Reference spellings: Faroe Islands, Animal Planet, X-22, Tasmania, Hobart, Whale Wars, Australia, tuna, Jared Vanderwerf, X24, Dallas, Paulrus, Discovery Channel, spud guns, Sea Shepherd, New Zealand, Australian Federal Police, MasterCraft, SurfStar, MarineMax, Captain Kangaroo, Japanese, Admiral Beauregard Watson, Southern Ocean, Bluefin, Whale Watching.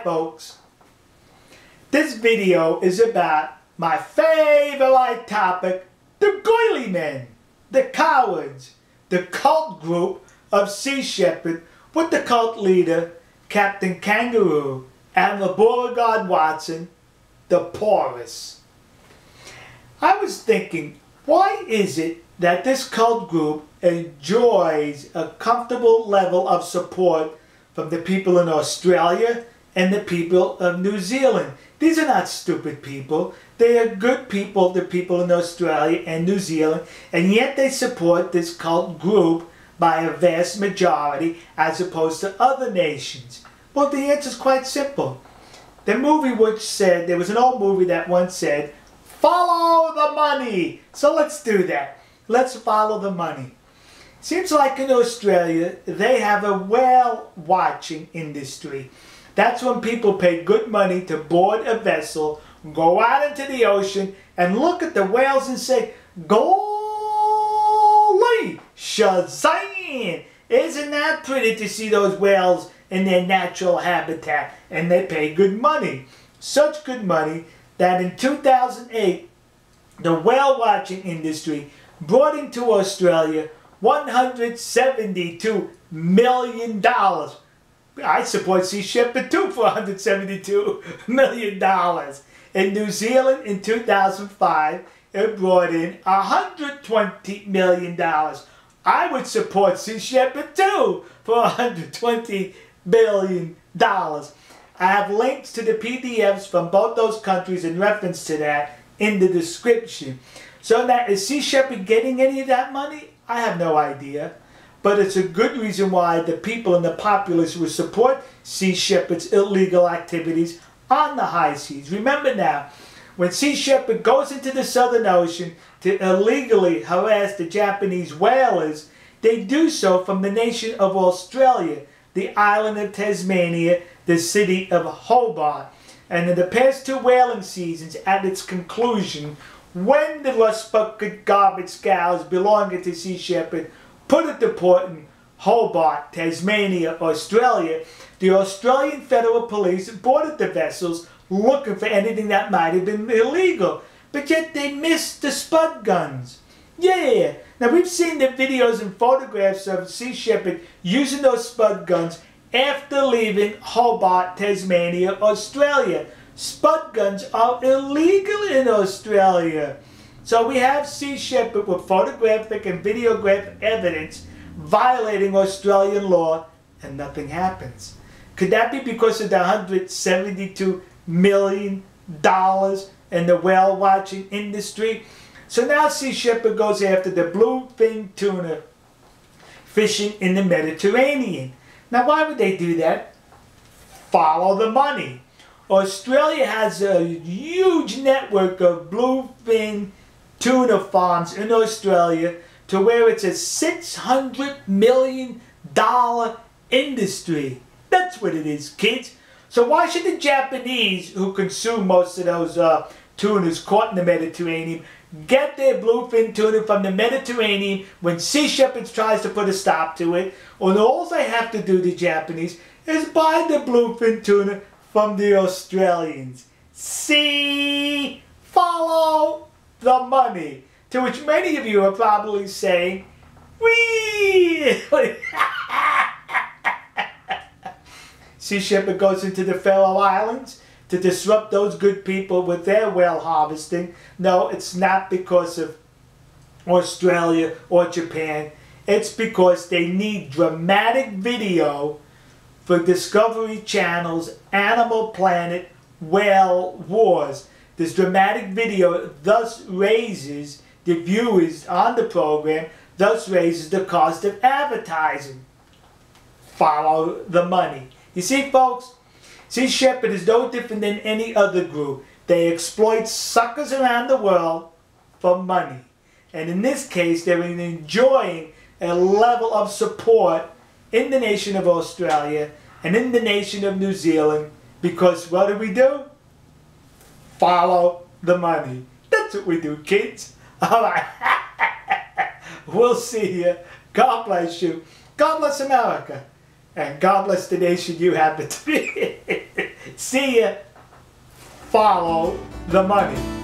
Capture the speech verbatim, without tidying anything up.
Hi folks, this video is about my favorite topic, the goily men, the cowards, the cult group of Sea Shepherd with the cult leader Captain Kangaroo, Admiral Beauregard Watson, the Paulrus. I was thinking, why is it that this cult group enjoys a comfortable level of support from the people in Australia and the people of New Zealand? These are not stupid people. They are good people, the people in Australia and New Zealand, and yet they support this cult group by a vast majority as opposed to other nations. Well, the answer is quite simple. The movie which said, there was an old movie that once said, follow the money. So let's do that. Let's follow the money. Seems like in Australia, they have a whale watching industry. That's when people pay good money to board a vessel, go out into the ocean, and look at the whales and say, golly, Shazam! Isn't that pretty to see those whales in their natural habitat? And they pay good money. Such good money that in two thousand eight, the whale watching industry brought into Australia one hundred seventy-two million dollars. I support Sea Shepherd too for one hundred seventy-two million dollars. In New Zealand in two thousand five, it brought in one hundred twenty million dollars. I would support Sea Shepherd too for one hundred twenty billion dollars. I have links to the P D Fs from both those countries in reference to that in the description. So now, is Sea Shepherd getting any of that money? I have no idea, but it's a good reason why the people and the populace would support Sea Shepherd's illegal activities on the high seas. Remember now, when Sea Shepherd goes into the Southern Ocean to illegally harass the Japanese whalers, they do so from the nation of Australia, the island of Tasmania, the city of Hobart. And in the past two whaling seasons, at its conclusion, when the rust-bucket garbage cows belonging to Sea Shepherd put it to port in Hobart, Tasmania, Australia, the Australian Federal Police boarded the vessels looking for anything that might have been illegal, but yet they missed the spud guns. Yeah! Now we've seen the videos and photographs of Sea Shepherd using those spud guns after leaving Hobart, Tasmania, Australia. Spud guns are illegal in Australia. So we have Sea Shepherd with photographic and videographic evidence violating Australian law and nothing happens. Could that be because of the one hundred seventy-two million dollars in the whale watching industry? So now Sea Shepherd goes after the bluefin tuna fishing in the Mediterranean. Now why would they do that? Follow the money. Australia has a huge network of bluefin tuna farms in Australia to where it's a six hundred million dollars industry. That's what it is, kids. So why should the Japanese, who consume most of those uh, tunas caught in the Mediterranean, get their bluefin tuna from the Mediterranean when Sea Shepherd tries to put a stop to it? Or all they have to do, the Japanese, is buy the bluefin tuna from the Australians. See, follow the money. To which many of you are probably saying, really? Sea Shepherd goes into the Faroe Islands to disrupt those good people with their whale harvesting. No, it's not because of Australia or Japan. It's because they need dramatic video for Discovery Channel's Animal Planet Whale Wars. This dramatic video thus raises the viewers on the program, thus raises the cost of advertising. Follow the money. You see, folks, Sea Shepherd is no different than any other group. They exploit suckers around the world for money. And in this case, they're enjoying a level of support in the nation of Australia and in the nation of New Zealand, because what do we do? Follow the money. That's what we do, kids. All right. We'll see you. God bless you. God bless America. And God bless the nation you happen to be in. See ya. Follow the money.